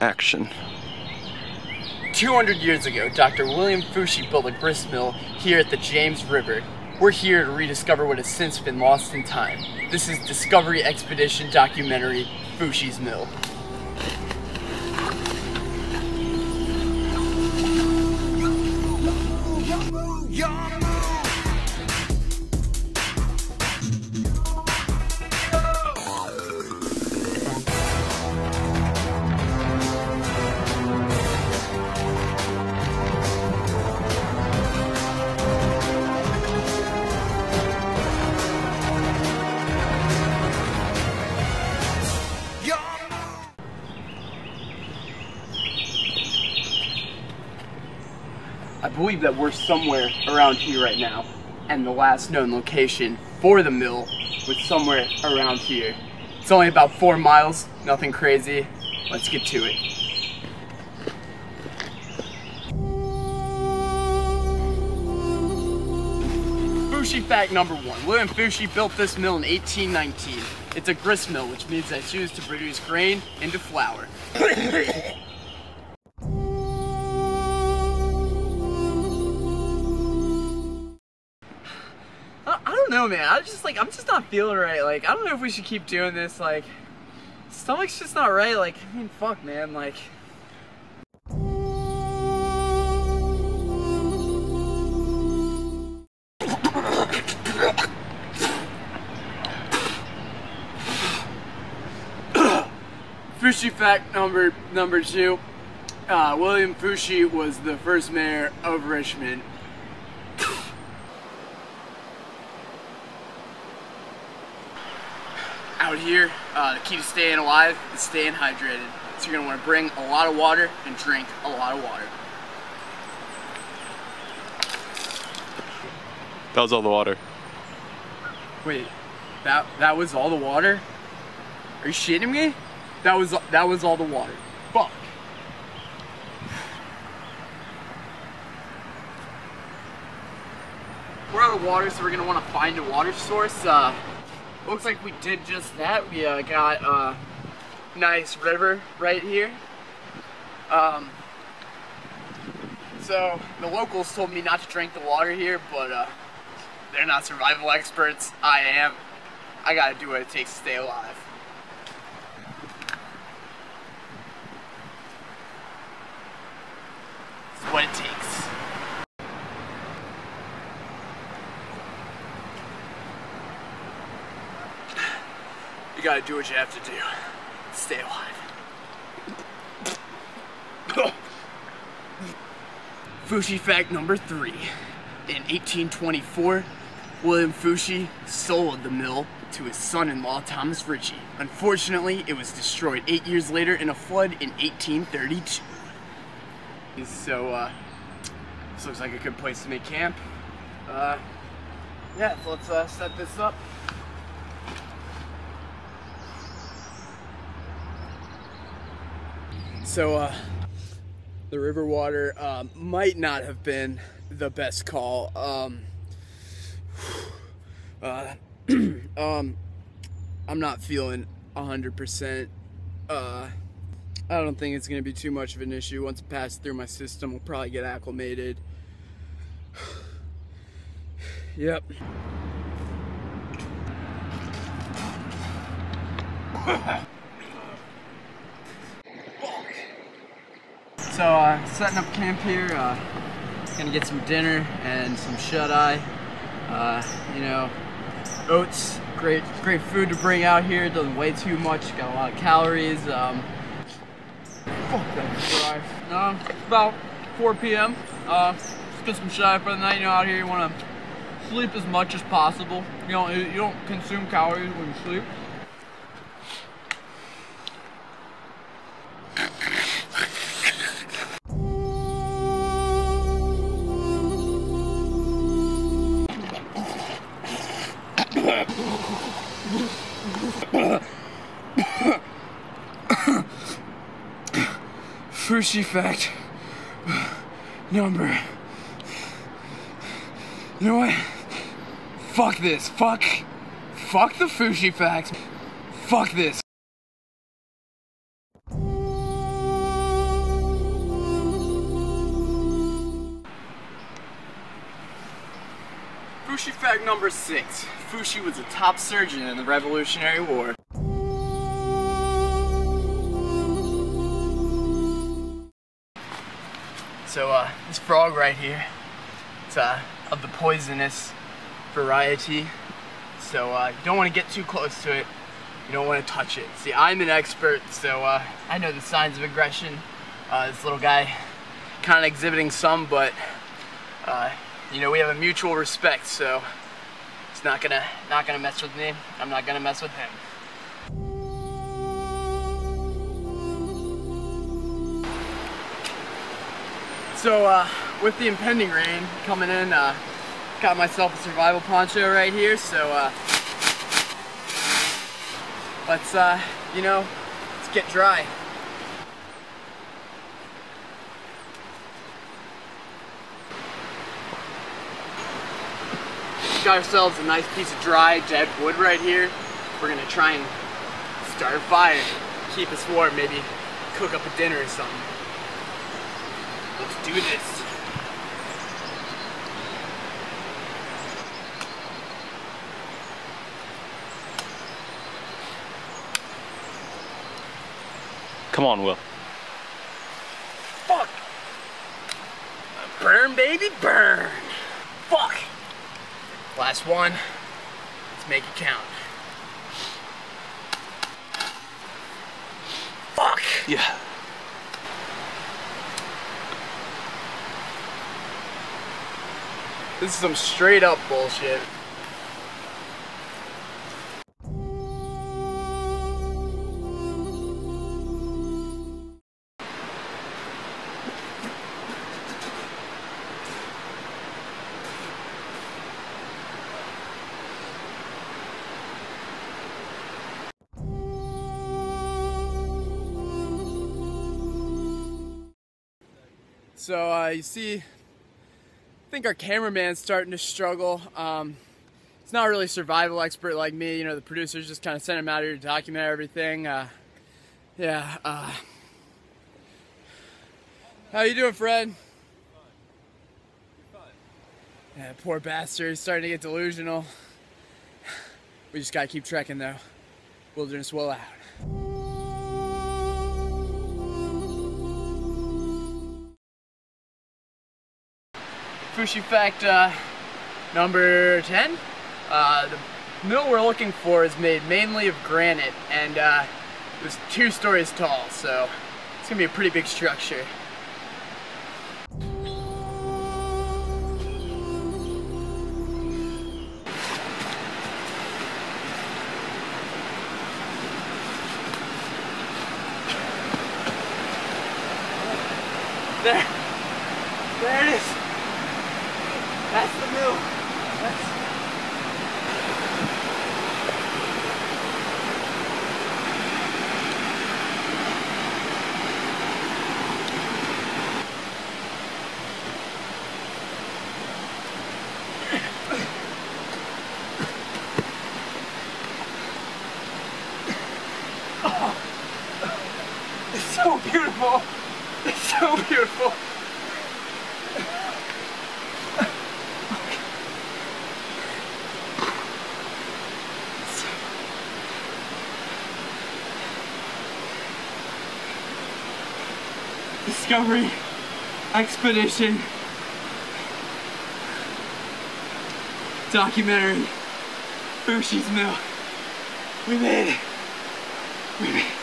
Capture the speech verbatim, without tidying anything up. action. two hundred years ago, Doctor William Foushee built a grist mill here at the James River. We're here to rediscover what has since been lost in time. This is Discovery Expedition Documentary, Foushee's Mill. I believe that we're somewhere around here right now, and the last known location for the mill was somewhere around here. It's only about four miles, nothing crazy. Let's get to it. Foushee fact number one. William Foushee built this mill in eighteen nineteen. It's a grist mill, which means that it's used to produce grain into flour. No, man, I just like I'm just not feeling right. Like, I don't know if we should keep doing this. Like, stomach's just not right. Like, I mean, fuck, man. Like, Foushee fact number number two. Uh, William Foushee was the first mayor of Richmond. Out here, uh, the key to staying alive is staying hydrated. So you're gonna wanna bring a lot of water and drink a lot of water. That was all the water. Wait, that that was all the water? Are you shitting me? That was that was all the water. Fuck. We're out of water, so we're gonna wanna find a water source. Uh, Looks like we did just that. We uh, got a uh, nice river right here. Um, so the locals told me not to drink the water here, but uh, they're not survival experts. I am. I gotta do what it takes to stay alive. It's what it takes. You gotta do what you have to do. Stay alive. Foushee fact number three. In eighteen twenty-four, William Foushee sold the mill to his son-in-law, Thomas Ritchie. Unfortunately, it was destroyed eight years later in a flood in eighteen thirty-two. So, uh, this looks like a good place to make camp. Uh, yeah, so let's uh, set this up. So uh, the river water uh, might not have been the best call. Um, uh, um, I'm not feeling one hundred percent. Uh, I don't think it's going to be too much of an issue. Once it passes through my system, we'll probably get acclimated. Yep. So uh, setting up camp here, uh, gonna get some dinner and some shut-eye, uh, you know, oats, great great food to bring out here, doesn't weigh too much, got a lot of calories. Um, fuck that dry. Uh, it's about four P M, uh, just get some shut-eye for the night. You know, out here you wanna sleep as much as possible, you know, you don't consume calories when you sleep. Foushee fact number. You know what? Fuck this. Fuck. Fuck the Foushee facts. Fuck this. Foushee fact number six. Foushee was a top surgeon in the Revolutionary War. So uh, this frog right here, it's uh, of the poisonous variety. So uh, you don't want to get too close to it. You don't want to touch it. See, I'm an expert, so uh, I know the signs of aggression. Uh, this little guy kind of exhibiting some, but uh, you know, we have a mutual respect, so he's not gonna not gonna mess with me. I'm not gonna mess with him. So uh, with the impending rain coming in, uh, got myself a survival poncho right here. So uh, let's uh, you know, let's get dry. Got ourselves a nice piece of dry dead wood right here. We're gonna try and start a fire, keep us warm, maybe cook up a dinner or something. Let's do this. Come on, Will. Fuck. Burn, baby, burn. Fuck. Last one, let's make it count. Fuck! Yeah. This is some straight up bullshit. So uh, you see, I think our cameraman's starting to struggle. Um, he's not really a survival expert like me. You know, the producers just kind of sent him out here to document everything. Uh, yeah. Uh. How you doing, Fred? Yeah, poor bastard. He's starting to get delusional. We just gotta keep trekking, though. Wilderness will out. Foushee fact uh, number ten. Uh, the mill we're looking for is made mainly of granite, and uh, it was two stories tall, so it's gonna be a pretty big structure. There, there it is. That's the mill. That's... Oh, it's so beautiful. It's so beautiful. Discovery Expedition Documentary, Foushee's Mill. We made it. We made it.